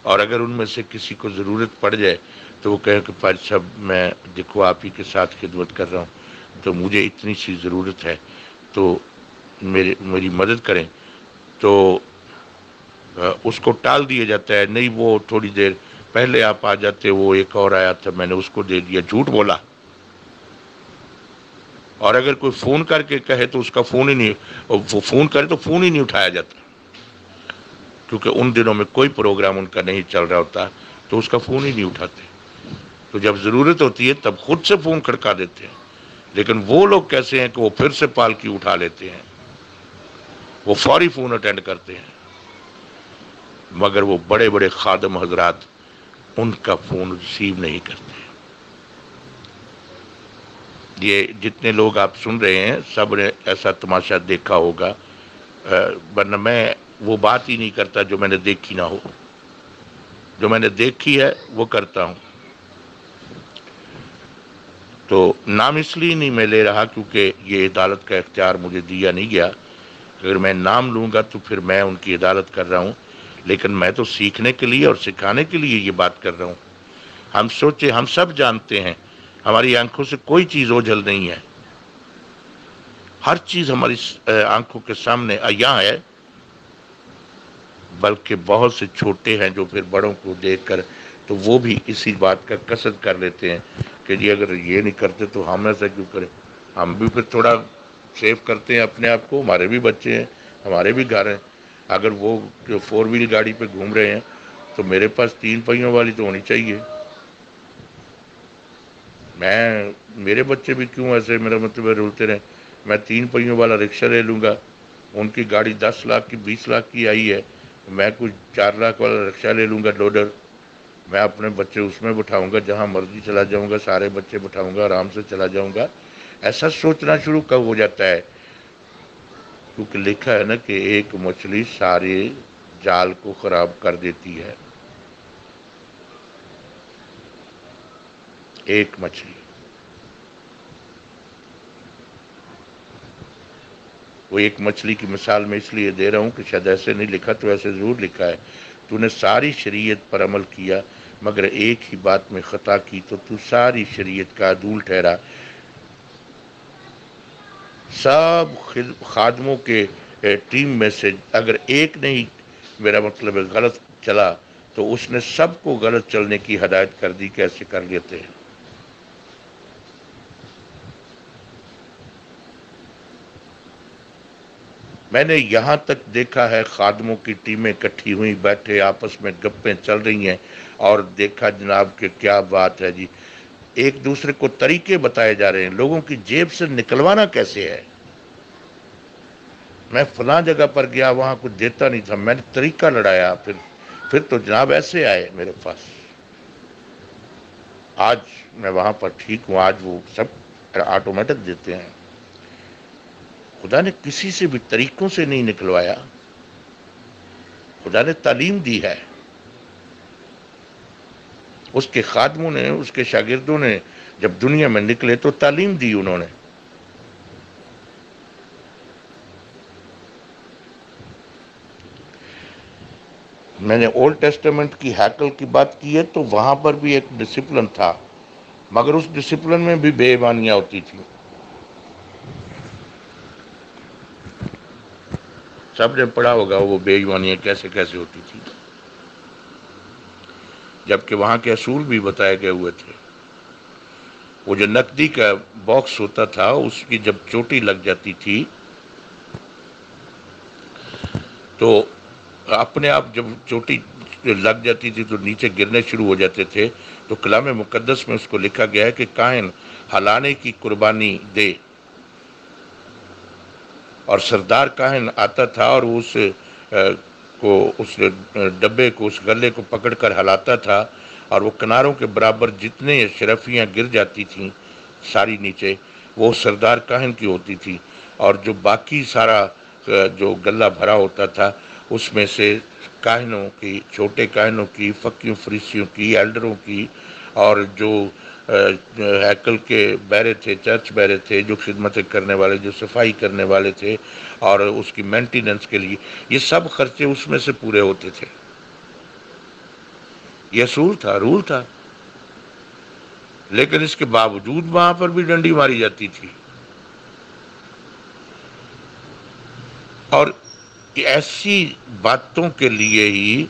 और अगर उनमें से किसी को ज़रूरत पड़ जाए तो वो कहें कि पाद साहब मैं देखो आप ही के साथ खिदमत कर रहा हूँ, तो मुझे इतनी सी ज़रूरत है तो मेरी मदद करें। तो उसको टाल दिया जाता है, नहीं वो थोड़ी देर पहले आप आ जाते, वो एक और आया था मैंने उसको दे दिया, झूठ बोला। और अगर कोई फ़ोन करके कहे तो उसका फ़ोन ही नहीं, वो फ़ोन करे तो फ़ोन ही नहीं उठाया जाता, क्योंकि उन दिनों में कोई प्रोग्राम उनका नहीं चल रहा होता तो उसका फ़ोन ही नहीं उठाते। तो जब ज़रूरत होती है तब खुद से फ़ोन खड़का देते हैं। लेकिन वो लोग कैसे हैं कि वो फिर से पालकी उठा लेते हैं, वो फौरी फ़ोन अटेंड करते हैं। मगर वो बड़े बड़े खादम हजरात उनका फ़ोन रिसीव नहीं करते। ये जितने लोग आप सुन रहे हैं सब ने ऐसा तमाशा देखा होगा, वरना मैं वो बात ही नहीं करता जो मैंने देखी ना हो, जो मैंने देखी है वो करता हूँ। तो नाम इसलिए नहीं मैं ले रहा क्योंकि ये अदालत का इख्तियार मुझे दिया नहीं गया, अगर मैं नाम लूँगा तो फिर मैं उनकी अदालत कर रहा हूँ। लेकिन मैं तो सीखने के लिए और सिखाने के लिए ये बात कर रहा हूँ। हम सोचे, हम सब जानते हैं, हमारी आंखों से कोई चीज़ ओझल नहीं है, हर चीज़ हमारी आंखों के सामने आया है, बल्कि बहुत से छोटे हैं जो फिर बड़ों को देखकर तो वो भी इसी बात का कसद कर लेते हैं कि जी अगर ये नहीं करते तो हम ऐसा क्यों करें। हम भी फिर थोड़ा सेव करते हैं अपने आप को, हमारे भी बच्चे हैं, हमारे भी घर हैं। अगर वो जो 4 व्हील गाड़ी पे घूम रहे हैं तो मेरे पास 3 पहियों वाली तो होनी चाहिए। मैं मेरे बच्चे भी क्यों ऐसे मेरा मतलब रुलते रहें, मैं 3 पहियों वाला रिक्शा ले लूँगा। उनकी गाड़ी 10 लाख की 20 लाख की आई है, मैं कुछ 4 लाख वाला रिक्शा ले लूँगा लोडर। मैं अपने बच्चे उसमें बिठाऊँगा, जहाँ मर्जी चला जाऊँगा, सारे बच्चे बिठाऊँगा, आराम से चला जाऊँगा। ऐसा सोचना शुरू कब हो जाता है? क्योंकि लिखा है ना कि एक मछली सारे जाल को ख़राब कर देती है, एक मछली। वो एक मछली की मिसाल मैं इसलिए दे रहा हूँ कि शायद ऐसे नहीं लिखा, तो ऐसे ज़रूर लिखा है, तूने सारी शरीयत पर अमल किया मगर एक ही बात में ख़ता की तो तू सारी शरीयत का अदूल ठहरा। सब खादमों के टीम में से अगर एक नहीं मेरा मतलब है गलत चला तो उसने सबको गलत चलने की हदायत कर दी। कैसे कर लेते हैं? मैंने यहाँ तक देखा है खादमों की टीमें इकट्ठी हुई, बैठे आपस में गप्पें चल रही हैं और देखा जनाब के क्या बात है जी, एक दूसरे को तरीके बताए जा रहे हैं लोगों की जेब से निकलवाना कैसे है। मैं फलां जगह पर गया, वहाँ कुछ देता नहीं था, मैंने तरीका लड़ाया, फिर तो जनाब ऐसे आए मेरे पास। आज मैं वहाँ पर ठीक हूँ, आज वो सब ऑटोमेटिक देते हैं। खुदा ने किसी से भी तरीक़ों से नहीं निकलवाया, खुदा ने तालीम दी है। उसके खादमों ने, उसके शागिर्दों ने जब दुनिया में निकले तो तालीम दी उन्होंने। मैंने ओल्ड टेस्टामेंट की हैकल की बात की है तो वहाँ पर भी एक डिसिप्लिन था, मगर उस डिसिप्लिन में भी बेईमानियाँ होती थी। सबने पढ़ा होगा वो बेईमानियाँ कैसे कैसे होती थी, जबकि वहाँ के असूल भी बताए गए हुए थे। वो जो नकदी का बॉक्स होता था उसकी जब चोटी लग जाती थी तो अपने आप जब चोटी लग जाती थी तो नीचे गिरने शुरू हो जाते थे। तो कलाम मुकद्दस में उसको लिखा गया है कि कायन हलाने की कुर्बानी दे, और सरदार काहिन आता था और उस डब्बे को, उस गले को पकड़कर हलाता था और वो किनारों के बराबर जितने शरफियाँ गिर जाती थीं सारी नीचे, वो सरदार काहिन की होती थी। और जो बाकी सारा जो गला भरा होता था उसमें से काहिनों की, छोटे काहिनों की, फक्कियों फरीसियों की, एल्डरों की, और जो हैकल के बैरे थे, चर्च बैरे थे, जो खिदमतें करने वाले, जो सफाई करने वाले थे, और उसकी मेंटेनेंस के लिए, ये सब खर्चे उसमें से पूरे होते थे। ये असूल था, रूल था। लेकिन इसके बावजूद वहाँ पर भी डंडी मारी जाती थी। और ऐसी बातों के लिए ही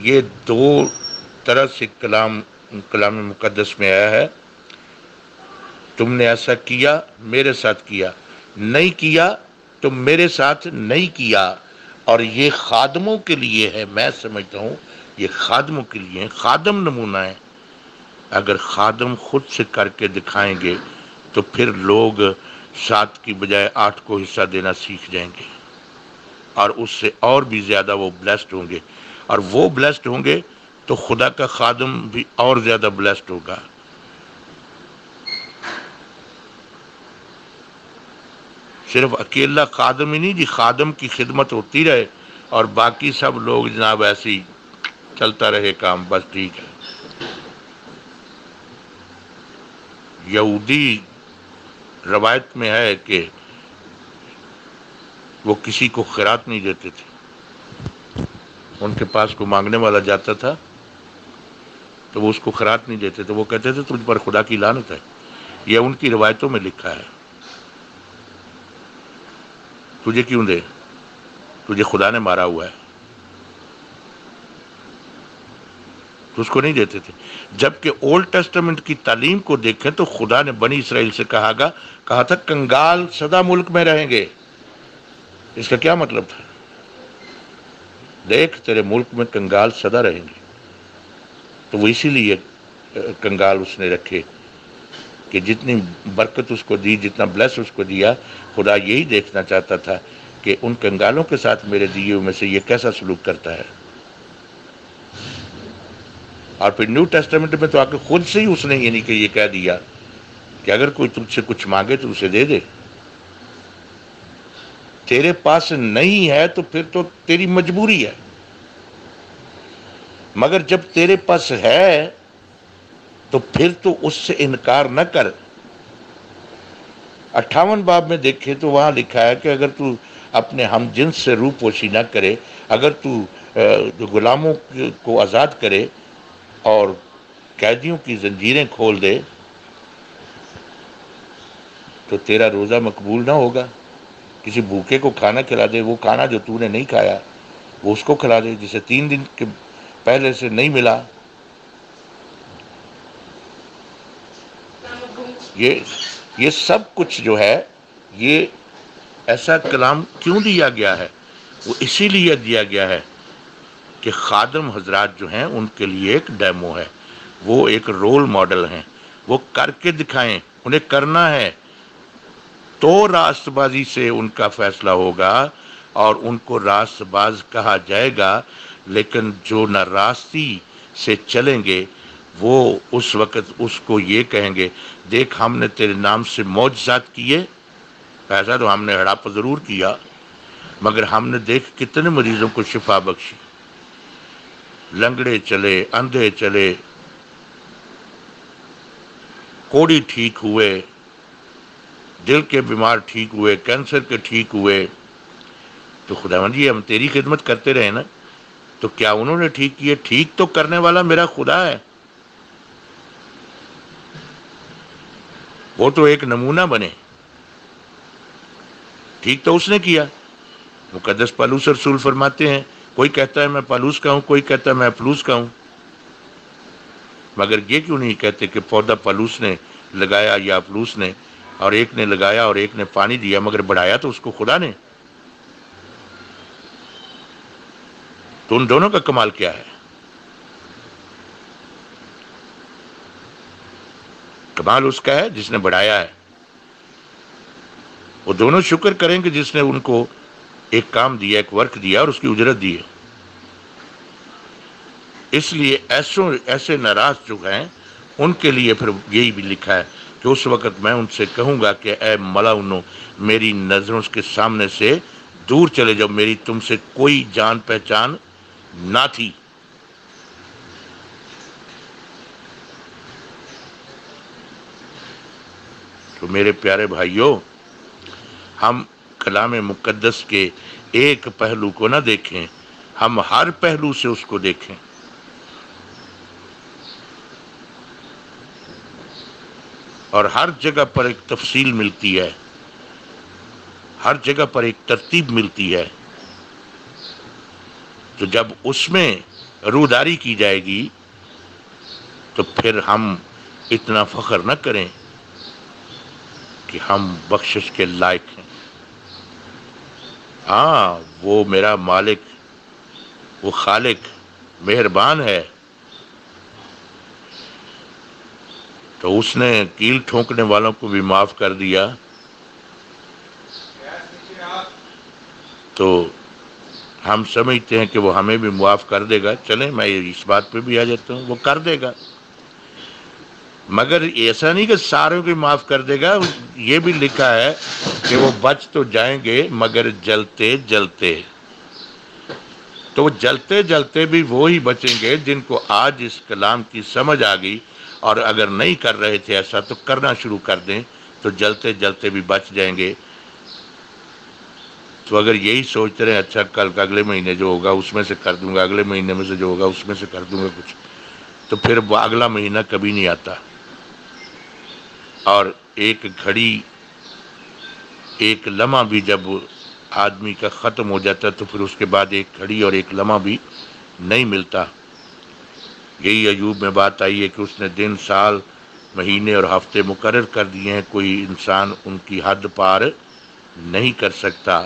ये दो तरह से कलाम मुकद्दस में आया है, तुमने ऐसा किया मेरे साथ किया, नहीं किया तो मेरे साथ नहीं किया। और ये खादमों के लिए है, मैं समझता हूँ ये खादमों के लिए है। खादम नमूना है, अगर खादम खुद से करके दिखाएंगे तो फिर लोग 7 की बजाय 8 को हिस्सा देना सीख जाएंगे, और उससे और भी ज़्यादा वो ब्लेस्ड होंगे। और वो ब्लेस्ड होंगे तो खुदा का खादम भी और ज़्यादा ब्लेस्ड होगा। सिर्फ अकेला खादम ही नहीं जी, खादम की खिदमत होती रहे और बाकी सब लोग जनाब ऐसे ही चलता रहे काम, बस ठीक है। यहूदी रवायत में है कि वो किसी को खैरात नहीं देते थे। उनके पास को मांगने वाला जाता था तो वो उसको खैरात नहीं देते थे। वो कहते थे तुझ पर खुदा की लानत है। यह उनकी रिवायतों में लिखा है, तुझे क्यों दे, तुझे खुदा ने मारा हुआ है, तो उसको नहीं देते थे। जबकि ओल्ड टेस्टामेंट की तालीम को देखें तो खुदा ने बनी इसराइल से कहा था कंगाल सदा मुल्क में रहेंगे। इसका क्या मतलब था? देख तेरे मुल्क में कंगाल सदा रहेंगे। तो वो इसीलिए कंगाल उसने रखे कि जितनी बरकत उसको दी, जितना ब्लेस उसको दिया, खुदा यही देखना चाहता था कि उन कंगालों के साथ मेरे दिए में से ये कैसा सलूक करता है। और फिर न्यू टेस्टामेंट में तो आके खुद से ही उसने यानी कि ये कह दिया कि अगर कोई तुझसे कुछ मांगे तो उसे दे दे, तेरे पास नहीं है तो फिर तो तेरी मजबूरी है। मगर जब तेरे पास है तो फिर तो उससे इनकार न कर। 58 बाब में देखे तो वहाँ लिखा है कि अगर तू अपने हम जिन्स से रूपोशी ना करे, अगर तू गुलामों को आज़ाद करे और कैदियों की जंजीरें खोल दे तो तेरा रोज़ा मकबूल ना होगा। किसी भूखे को खाना खिला दे, वो खाना जो तूने नहीं खाया वो उसको खिला दे जिसे 3 दिन के पहले से नहीं मिला। ये सब कुछ जो है, ये ऐसा कलाम क्यों दिया गया है? वो इसीलिए दिया गया है कि खादम हजरात जो हैं उनके लिए एक डेमो है, वो एक रोल मॉडल हैं। वो करके दिखाएं, उन्हें करना है तो रास्तबाजी से उनका फैसला होगा और उनको रास्तबाज कहा जाएगा। लेकिन जो ना रास्ती से चलेंगे वो उस वक़्त उसको ये कहेंगे, देख हमने तेरे नाम से मौजज़ात किए, पैसा तो हमने हड़प ज़रूर किया मगर हमने देख कितने मरीज़ों को शिफा बख्शी, लंगड़े चले, अंधे चले, कोढ़ी ठीक हुए, दिल के बीमार ठीक हुए, कैंसर के ठीक हुए। तो खुदावंद जी हम तेरी खिदमत करते रहे ना, तो क्या उन्होंने ठीक किए? ठीक तो करने वाला मेरा खुदा है। वो तो एक नमूना बने। ठीक तो उसने किया। मुकद्दस पालूस रसूल फरमाते हैं, कोई कहता है मैं पालूस का हूँ, कोई कहता है मैं अफलूस का हूँ, मगर ये क्यों नहीं कहते कि पौधा पालूस ने लगाया या अफलूस ने, और एक ने लगाया और एक ने पानी दिया, मगर बढ़ाया तो उसको खुदा ने। तो उन दोनों का कमाल क्या है? कमाल उसका है जिसने बढ़ाया है। वो दोनों शुक्र करें कि जिसने उनको एक काम दिया, एक वर्क दिया और उसकी उजरत दी है। इसलिए ऐसे नाराज जो हैं उनके लिए फिर यही भी लिखा है कि उस वक़्त मैं उनसे कहूँगा कि ऐ मलाउनो, मेरी नज़रों के सामने से दूर चले जाओ, मेरी तुमसे कोई जान पहचान ना थी। तो मेरे प्यारे भाइयों, हम कलाम मुकद्दस के एक पहलू को ना देखें, हम हर पहलू से उसको देखें। और हर जगह पर एक तफसील मिलती है, हर जगह पर एक तरतीब मिलती है। तो जब उसमें रूदारी की जाएगी तो फिर हम इतना फख्र न करें कि हम बख्शिश के लायक हैं। हाँ, वो मेरा मालिक, वो खालिक मेहरबान है, तो उसने कील ठोंकने वालों को भी माफ़ कर दिया। तो हम समझते हैं कि वो हमें भी मुआफ़ कर देगा। चलें, मैं इस बात पे भी आ जाता हूँ, वो कर देगा, मगर ऐसा नहीं कि सारों को माफ़ कर देगा। ये भी लिखा है कि वो बच तो जाएंगे मगर जलते जलते। तो वो जलते जलते भी वो ही बचेंगे जिनको आज इस कलाम की समझ आ गई, और अगर नहीं कर रहे थे ऐसा तो करना शुरू कर दें तो जलते जलते भी बच जाएंगे। तो अगर यही सोचते रहे अच्छा कल का, अगले महीने जो होगा उसमें से कर दूंगा, अगले महीने में से जो होगा उसमें से कर दूंगा कुछ, तो फिर अगला महीना कभी नहीं आता। और एक घड़ी, एक लम्हा भी जब आदमी का ख़त्म हो जाता तो फिर उसके बाद एक घड़ी और एक लम्हा भी नहीं मिलता। यही अय्यूब में बात आई है कि उसने दिन, साल, महीने और हफ्ते मुकर्रर कर दिए हैं, कोई इंसान उनकी हद पार नहीं कर सकता।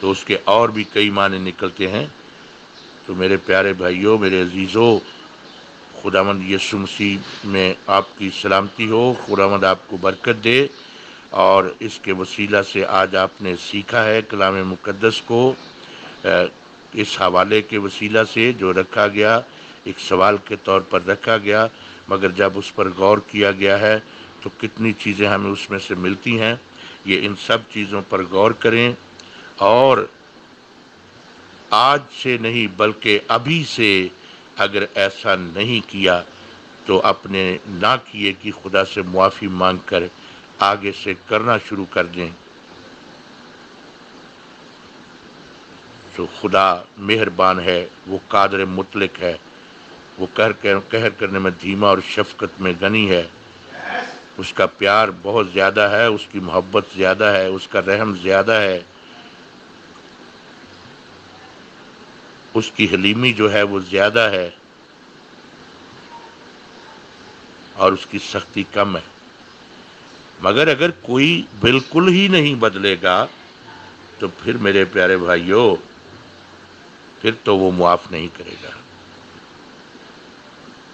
तो उसके और भी कई माने निकलते हैं। तो मेरे प्यारे भाइयों, मेरे अजीज़ों, खुदावंद यीशु मसीह में आपकी सलामती हो, खुदावंद आपको बरकत दे। और इसके वसीला से आज आपने सीखा है कलाम मुकद्दस को, इस हवाले के वसीला से जो रखा गया, एक सवाल के तौर पर रखा गया, मगर जब उस पर गौर किया गया है तो कितनी चीज़ें हमें उसमें से मिलती हैं। ये इन सब चीज़ों पर गौर करें और आज से नहीं बल्कि अभी से अगर ऐसा नहीं किया तो अपने ना किए कि खुदा से मुआफ़ी मांग कर आगे से करना शुरू कर दें। तो खुदा मेहरबान है, वो कादर मुतलक है, वो कहर करने में धीमा और शफकत में गनी है। उसका प्यार बहुत ज़्यादा है, उसकी मोहब्बत ज़्यादा है, उसका रहम ज़्यादा है, उसकी हलीमी जो है वो ज़्यादा है, और उसकी सख्ती कम है। मगर अगर कोई बिल्कुल ही नहीं बदलेगा तो फिर मेरे प्यारे भाइयों, फिर तो वो मुआफ़ नहीं करेगा,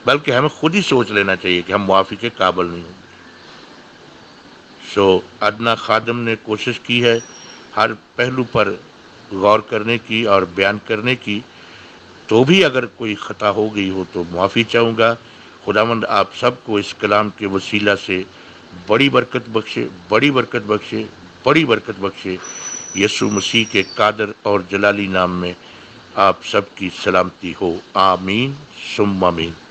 बल्कि हमें खुद ही सोच लेना चाहिए कि हम मुआफ़ी के काबिल नहीं होंगे। सो अदना खादम ने कोशिश की है हर पहलू पर गौर करने की और बयान करने की। तो भी अगर कोई ख़ता हो गई हो तो माफ़ी चाहूँगा। खुदावंद आप सबको इस कलाम के वसीला से बड़ी बरकत बख्शे, बड़ी बरकत बख्शे, बड़ी बरकत बख्शे। यीशु मसीह के कादर और जलाली नाम में आप सबकी सलामती हो। आमीन सुम्मा आमीन।